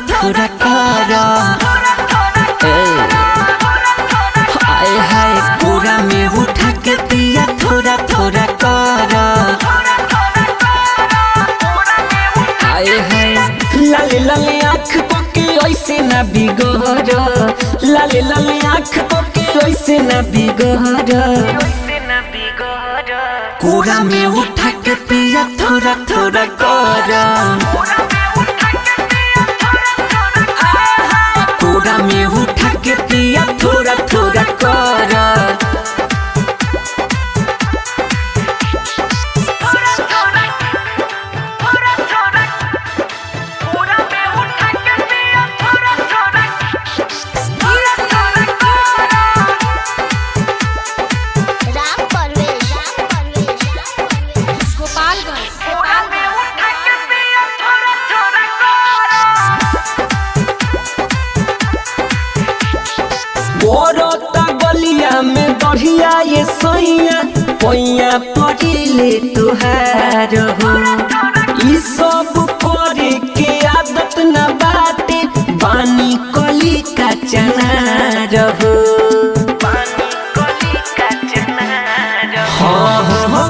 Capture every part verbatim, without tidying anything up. थोड़ा थोड़ा करो, आए हाय पूरा में उठा के दिया थोड़ा थोड़ा करो, आए हाय लाले लाले आँख पोके ऐसे ना बिगोरो, लाले लाले आँख पोके ऐसे ना बिगोरो, पूरा में उठा के पिया थोड़ा थोड़ा करा, पूरा में उठा के पिया थोड़ा थोड़ा करा, ये सोइया पैया पड़िले तुहार हो, इ सब करे के आदत न बाटे पानी कली का चनार हो, पानी कली का चनार हो, हो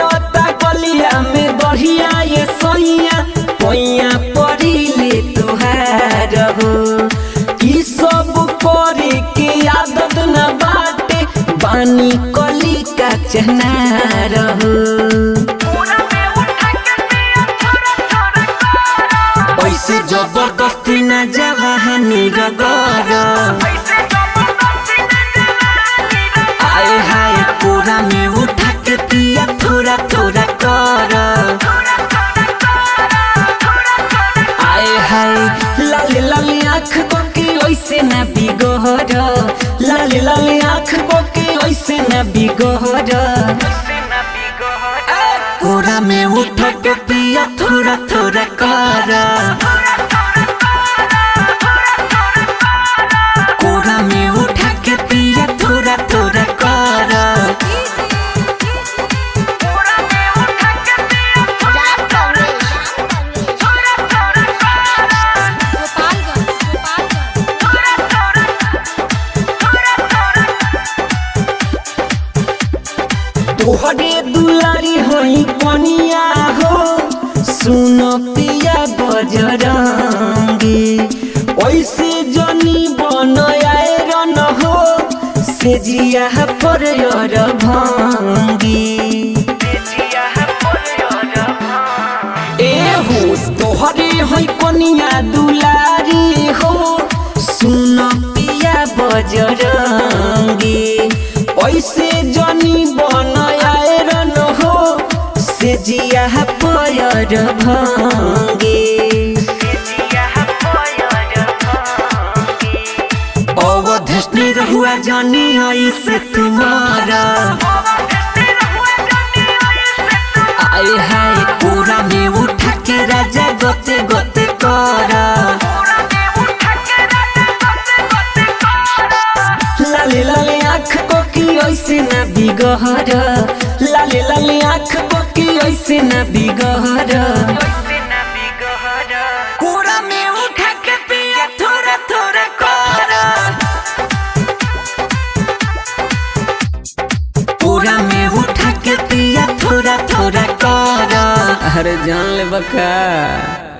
गरता कलिया में बढ़िया ये सोइया पैया पड़िले तुहार हो, इ सब करे के आदत न बाटे पानी कली का चनार हो, ऐसे जबरदस्ती न जवानी रगड़, आए हाय पूरा में उठा के पिया थोड़ा थोड़ा कर, आए हाय लाल लाल आँख पोके ऐसे न बिगड़, लाल लाल आँख पोके ऐसे ना बिगोरा, पूरा में उठा के पिया थोड़ा थोड़ा करा, पूरा में उठा के पिया थोड़ा थोड़ा करा, तोहरे दुलारी होई कनिया हो सुनो पिया बजरंगी, ऐसे जनी बनाए रन हो से जिया पर योर भांगी, ए हो तोहरे होई कनिया दुलारी हो सुनो पिया बजरंगी, ऐसे जनी बनाए रन हो से जिया पैर भांगे, अवधेश नहीं रहुआ जानी ऐसे तुम्हारा, आए हाय पूरा में उठा के राजा गोते गोते करा, लाले लाले आँख पोकी ऐसे ना बिगड़, लाले लाले आँख पोकी ऐसे ना बिगड़, पूरा में उठा के पिया थोड़ा थोड़ा करा, पूरा में उठा के पिया थोड़ा थोड़ा करा, अरे जान ले बका।